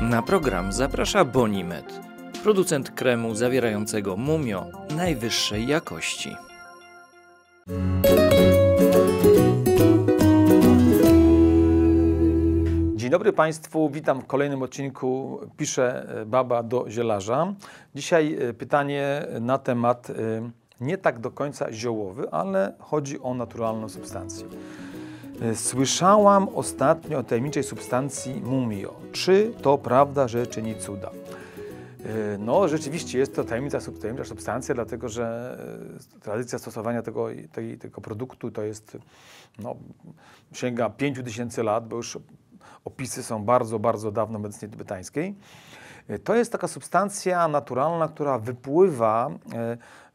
Na program zaprasza Bonimed, producent kremu zawierającego Mumio najwyższej jakości. Dzień dobry Państwu, witam w kolejnym odcinku Pisze baba do zielarza. Dzisiaj pytanie na temat nie tak do końca ziołowy, ale chodzi o naturalną substancję. Słyszałam ostatnio o tajemniczej substancji Mumio. Czy to prawda, że czyni cuda? No rzeczywiście jest to tajemnicza substancja, dlatego że tradycja stosowania tego produktu to jest, no, sięga 5000 lat, bo już opisy są bardzo, bardzo dawno w medycynie tybetańskiej. To jest taka substancja naturalna, która wypływa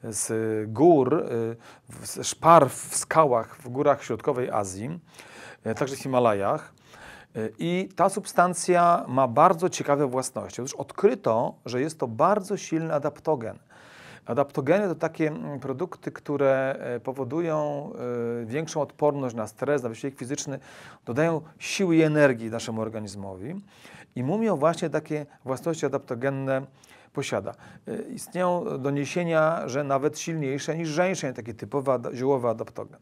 z gór, z szpar w skałach w górach środkowej Azji, także w Himalajach. I ta substancja ma bardzo ciekawe własności. Otóż odkryto, że jest to bardzo silny adaptogen. Adaptogeny to takie produkty, które powodują większą odporność na stres, na wysiłek fizyczny, dodają siły i energii naszemu organizmowi. I Mumio właśnie takie własności adaptogenne posiada. Istnieją doniesienia, że nawet silniejsze niż żeńszeń, taki typowy ziołowy adaptogen.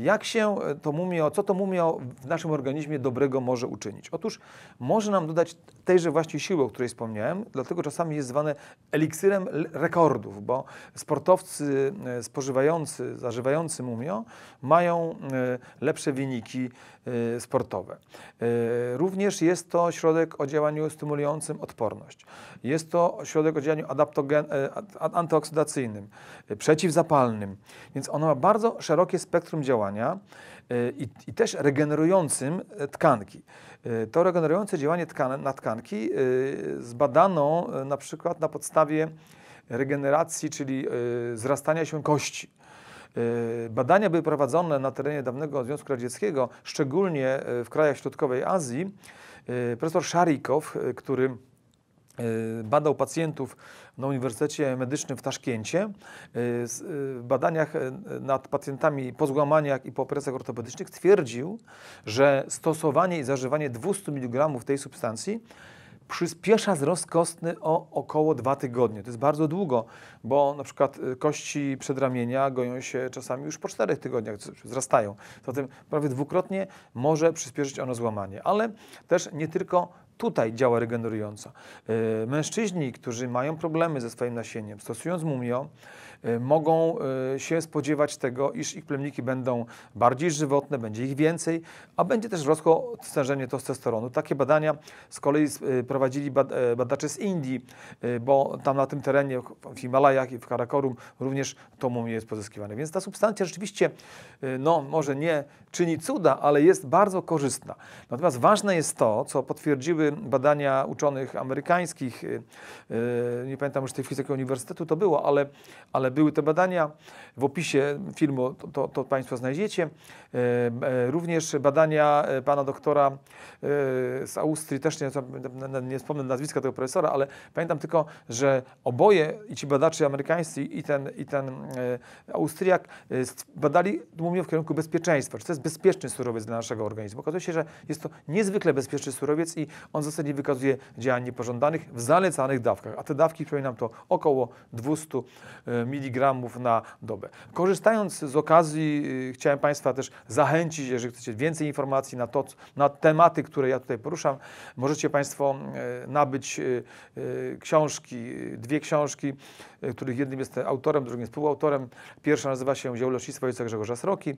Jak się to Mumio, co to Mumio w naszym organizmie dobrego może uczynić? Otóż może nam dodać tejże właśnie siły, o której wspomniałem, dlatego czasami jest zwane eliksirem rekordów, bo sportowcy spożywający, zażywający Mumio mają lepsze wyniki sportowe. Również jest to środek o działaniu stymulującym odporność. Jest to środek o działaniu antyoksydacyjnym, przeciwzapalnym, więc ono ma bardzo szerokie spektrum działania i też regenerującym tkanki. To regenerujące działanie na tkanki zbadano na przykład na podstawie regeneracji, czyli zrastania się kości. Badania były prowadzone na terenie dawnego Związku Radzieckiego, szczególnie w krajach środkowej Azji. Profesor Szarikow, który badał pacjentów na Uniwersytecie Medycznym w Taszkencie. W badaniach nad pacjentami po złamaniach i po operacjach ortopedycznych twierdził, że stosowanie i zażywanie 200 mg tej substancji przyspiesza wzrost kostny o około 2 tygodnie. To jest bardzo długo, bo na przykład kości przedramienia goją się czasami już po 4 tygodniach, wzrastają. Zatem prawie dwukrotnie może przyspieszyć ono złamanie, ale też nie tylko tutaj działa regenerująco. Mężczyźni, którzy mają problemy ze swoim nasieniem, stosując Mumio, mogą się spodziewać tego, iż ich plemniki będą bardziej żywotne, będzie ich więcej, a będzie też wzrosło stężenie testosteronu. Takie badania z kolei prowadzili badacze z Indii, bo tam na tym terenie, w Himalajach i w Karakorum również to Mumio jest pozyskiwane. Więc ta substancja rzeczywiście, no może nie czyni cuda, ale jest bardzo korzystna. Natomiast ważne jest to, co potwierdziły badania uczonych amerykańskich, nie pamiętam już tej chwili jakiego uniwersytetu to było, ale były te badania, w opisie filmu to Państwo znajdziecie. Również badania pana doktora z Austrii, też nie wspomnę nazwiska tego profesora, ale pamiętam tylko, że oboje, i ci badacze amerykańscy i ten Austriak, badali Mumio w kierunku bezpieczeństwa, czy to jest bezpieczny surowiec dla naszego organizmu. Okazuje się, że jest to niezwykle bezpieczny surowiec i on w zasadzie wykazuje działań niepożądanych w zalecanych dawkach, a te dawki, przypominam, to około 200 mg na dobę. Korzystając z okazji, chciałem Państwa też zachęcić, jeżeli chcecie więcej informacji na tematy, które ja tutaj poruszam, możecie Państwo nabyć książki, 2 książki, których jednym jestem autorem, drugim współautorem. Pierwsza nazywa się Zioł Leśnictwa Ojca Grzegorza Sroki.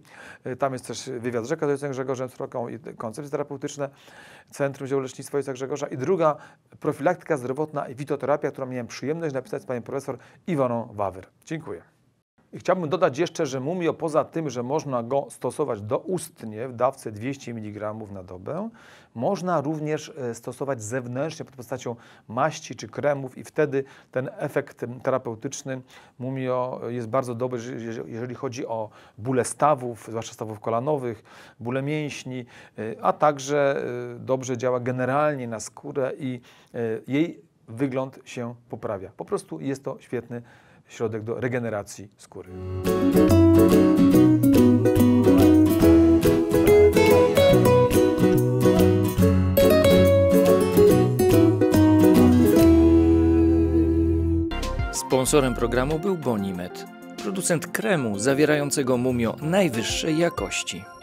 Tam jest też wywiad rzeka z Ojcem Grzegorzem Sroką i koncepcje terapeutyczne Centrum Zioł Leśnictwa Ojca Grzegorza. I druga, profilaktyka zdrowotna i fitoterapia, którą miałem przyjemność napisać z panią profesor Iwaną Wawer. Dziękuję. I chciałbym dodać jeszcze, że Mumio, poza tym, że można go stosować doustnie w dawce 200 mg na dobę, można również stosować zewnętrznie pod postacią maści czy kremów i wtedy ten efekt terapeutyczny Mumio jest bardzo dobry, jeżeli chodzi o bóle stawów, zwłaszcza stawów kolanowych, bóle mięśni, a także dobrze działa generalnie na skórę i jej wygląd się poprawia. Po prostu jest to świetny środek do regeneracji skóry. Sponsorem programu był Bonimed, producent kremu zawierającego Mumio najwyższej jakości.